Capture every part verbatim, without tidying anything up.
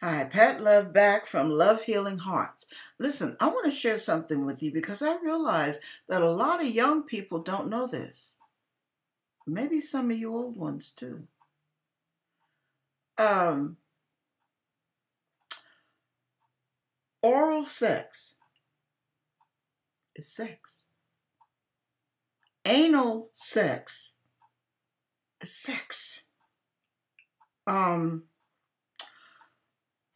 Hi, Pat Love back from Love Healing Hearts. Listen, I want to share something with you because I realize that a lot of young people don't know this. Maybe some of you old ones too. Um, oral sex is sex. Anal sex is sex. Um...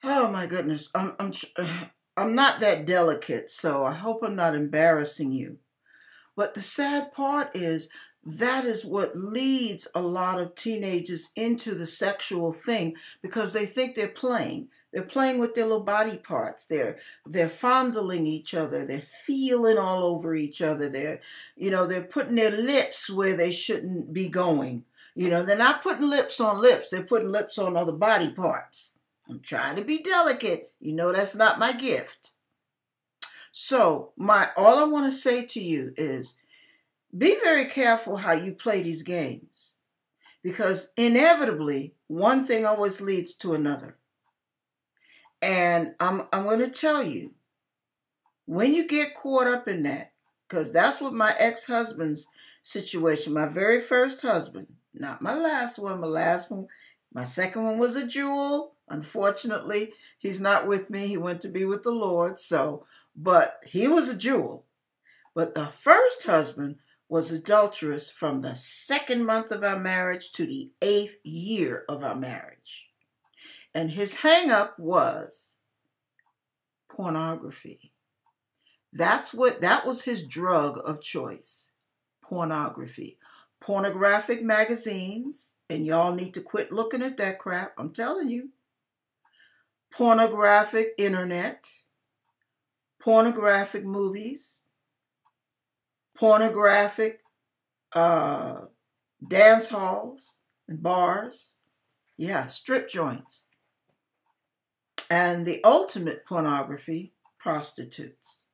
Oh my goodness, I'm, I'm, I'm not that delicate, so I hope I'm not embarrassing you. But the sad part is that is what leads a lot of teenagers into the sexual thing because they think they're playing. They're playing with their little body parts. They're, they're fondling each other. They're feeling all over each other. They're, you know, they're putting their lips where they shouldn't be going. You know, they're not putting lips on lips. They're putting lips on other body parts. I'm trying to be delicate. You know that's not my gift. So my all I want to say to you is be very careful how you play these games because inevitably one thing always leads to another. And I'm, I'm going to tell you when you get caught up in that because that's what my ex-husband's situation, my very first husband, not my last one, my last one, my second one was a jewel. Unfortunately, he's not with me. He went to be with the Lord. So, but he was a jewel. But the first husband was adulterous from the second month of our marriage to the eighth year of our marriage. And his hang up was pornography. That's what, that was his drug of choice. Pornography. Pornographic magazines. And y'all need to quit looking at that crap. I'm telling you. Pornographic internet, pornographic movies, pornographic uh, dance halls and bars, yeah, strip joints, and the ultimate pornography, prostitutes.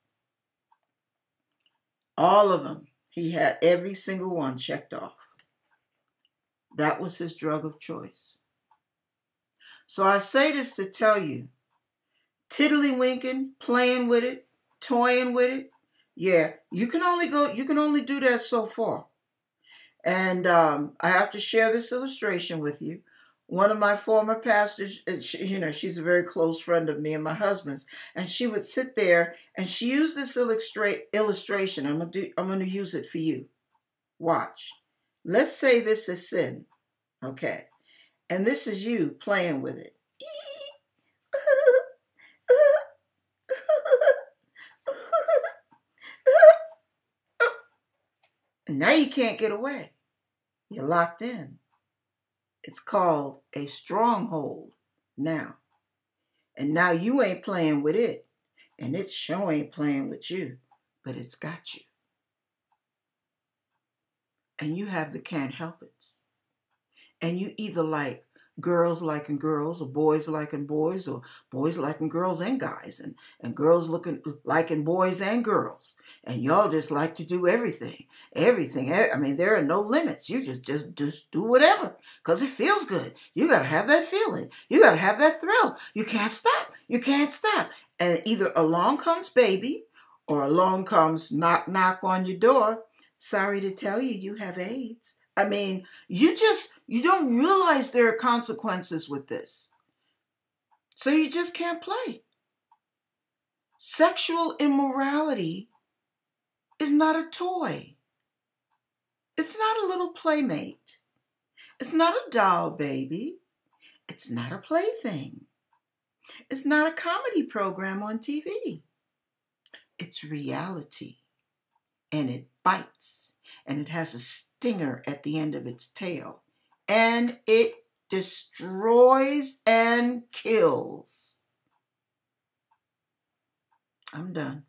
All of them. He had every single one checked off. That was his drug of choice. So I say this to tell you, tiddlywinking, playing with it, toying with it, yeah, you can only go, you can only do that so far. And um, I have to share this illustration with you. One of my former pastors, she, you know, she's a very close friend of me and my husband's, and she would sit there and she used this illustra- illustration. I'm gonna do, I'm gonna use it for you. Watch. Let's say this is sin, okay? And this is you playing with it. Now you can't get away. You're locked in. It's called a stronghold now. And now you ain't playing with it. And it sure ain't playing with you. But it's got you. And you have the can't help it's. And you either like girls liking girls or boys liking boys or boys liking girls and guys and, and girls looking liking boys and girls. And y'all just like to do everything, everything. I mean, there are no limits. You just, just, just do whatever because it feels good. You got to have that feeling. You got to have that thrill. You can't stop. You can't stop. And either along comes baby or along comes knock, knock on your door. Sorry to tell you, you have AIDS. I mean, you just, you don't realize there are consequences with this. So you just can't play. Sexual immorality is not a toy. It's not a little playmate. It's not a doll baby. It's not a plaything. It's not a comedy program on T V. It's reality. And it bites, and it has a stinger at the end of its tail, and it destroys and kills. I'm done.